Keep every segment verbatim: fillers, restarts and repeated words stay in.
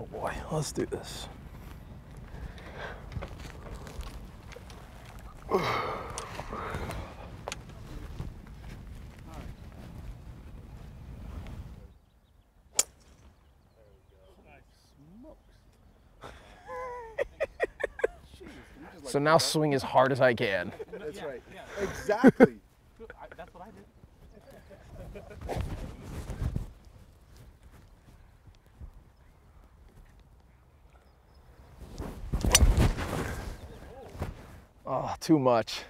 Oh boy, let's do this. So now swing as hard as I can. That's right. Exactly. That's what I did. Oh, too much.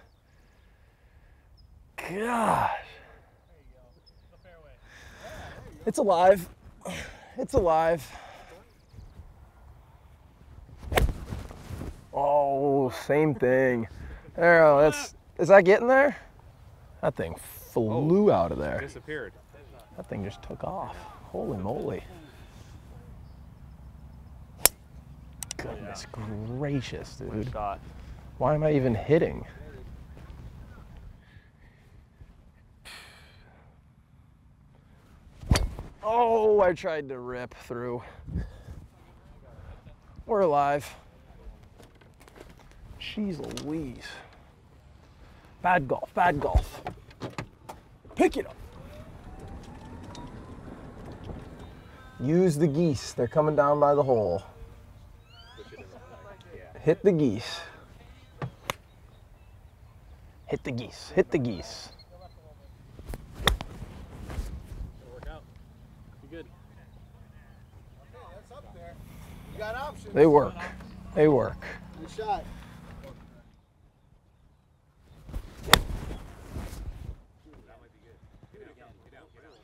Gosh. There you go. The fairway. Yeah, there you go. It's alive. It's alive. Oh, same thing. There, that's, is that getting there? That thing flew oh, out of there. Disappeared. That thing just took off. Holy moly. Goodness yeah. gracious, dude. Good shot. Why am I even hitting? Oh, I tried to rip through. We're alive. Jeez Louise. Bad golf, bad golf. Pick it up. Use the geese. They're coming down by the hole. Hit the geese. Hit the geese, hit the geese. It'll work out. Be good. Okay, that's up there. You got options. They work. They work. Good shot. That might be good. Get it again. Get out. Get out.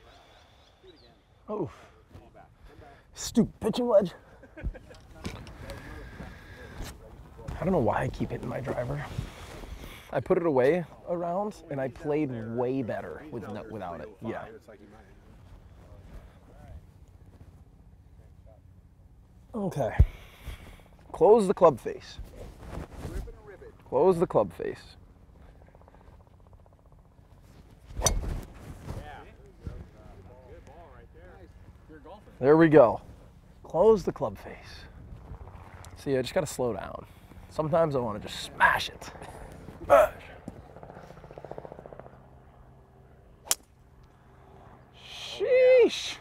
Do it again. Oh. Stupid pitching wedge. I don't know why I keep hitting my driver. I put it away around, and I played way better with no, without it. Yeah. Okay. Close the club face. Close the club face. There we go. Close the club face. See, I just gotta slow down. Sometimes I want to just smash it. Smash. Sheesh.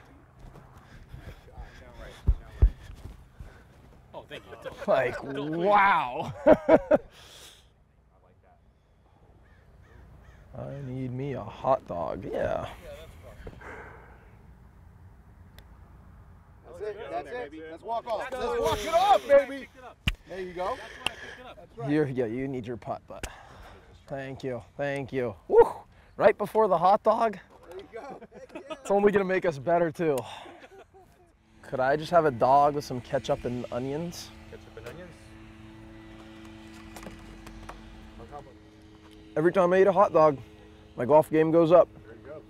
Oh, thank you. Like, wow. I need me a hot dog. Yeah. That's it. That's it. Let's walk off. Let's walk it off, baby. There you go. Right. You're, yeah, you need your putt, but thank you, thank you. Woo! Right before the hot dog. There you go. Yeah. It's only gonna make us better too. Could I just have a dog with some ketchup and onions? Ketchup and onions. Every time I eat a hot dog, my golf game goes up. There you go.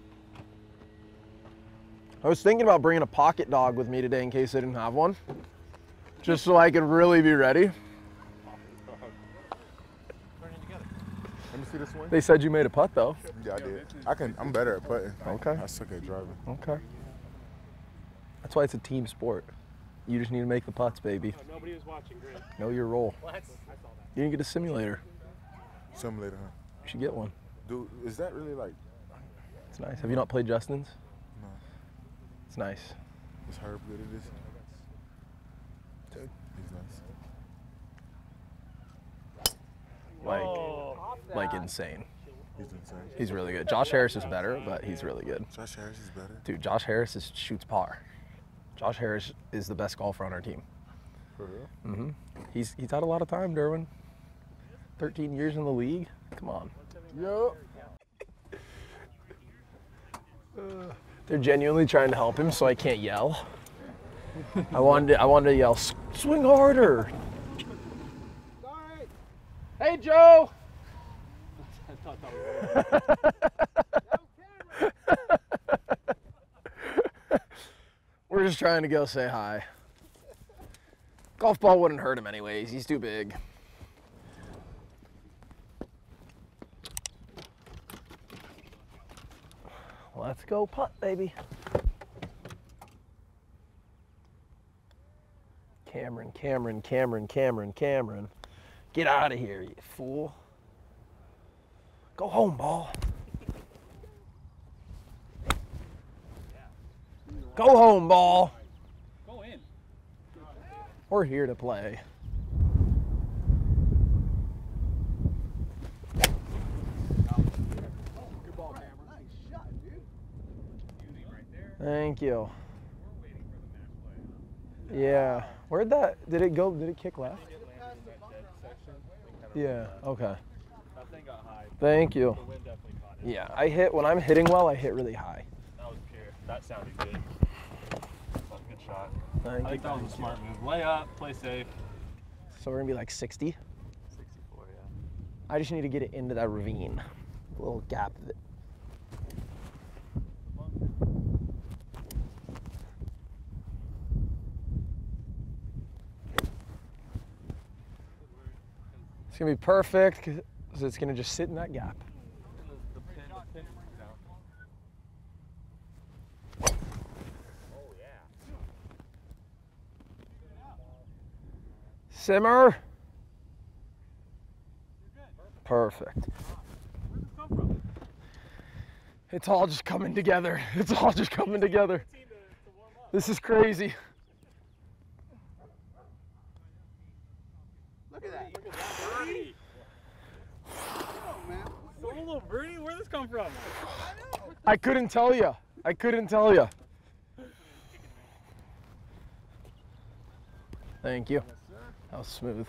I was thinking about bringing a pocket dog with me today in case I didn't have one, just so I could really be ready. They said you made a putt, though. Yeah, I did. I can, I'm better at putting. Okay. I suck at driving. Okay. That's why it's a team sport. You just need to make the putts, baby. Oh, nobody was watching. Great. Know your role. Well, I saw that. You didn't get a simulator. Simulator, huh? You should get one. Dude, is that really like... It's nice. Have you not played Justin's? No. It's nice. Is Herb good at this? Dude, he's nice. Like, oh, like insane. He's insane. He's really good. Josh Harris is better, but he's really good. Josh Harris is better? Dude, Josh Harris is, shoots par. Josh Harris is the best golfer on our team. For real? Mm-hmm. He's, he's had a lot of time, Derwin. thirteen years in the league? Come on. Yo. uh, they're genuinely trying to help him, so I can't yell. I wanted to, I wanted to yell, swing harder. Hey, Joe! We're just trying to go say hi. Golf ball wouldn't hurt him anyways. He's too big. Let's go putt, baby. Cameron, Cameron, Cameron, Cameron, Cameron. Get out of here, you fool. Go home, ball. Go home, ball. Go in. We're here to play. Thank you. Yeah. Where'd that, did it go, did it kick left? Yeah, okay. Thank you. Yeah, I hit, when I'm hitting well, I hit really high. That was pure. That sounded good. Good shot. Thank you. I think that was a smart move. Lay up, play safe. So we're going to be like sixty? sixty-four, yeah. I just need to get it into that ravine. A little gap of it. It's going to be perfect because it's going to just sit in that gap. Oh, yeah. Simmer. Perfect. It's all just coming together. It's all just coming together. This is crazy. Look at that. Look at that. Solo birdie, where'd this come from? I couldn't tell you. I couldn't tell you. Thank you. That was smooth.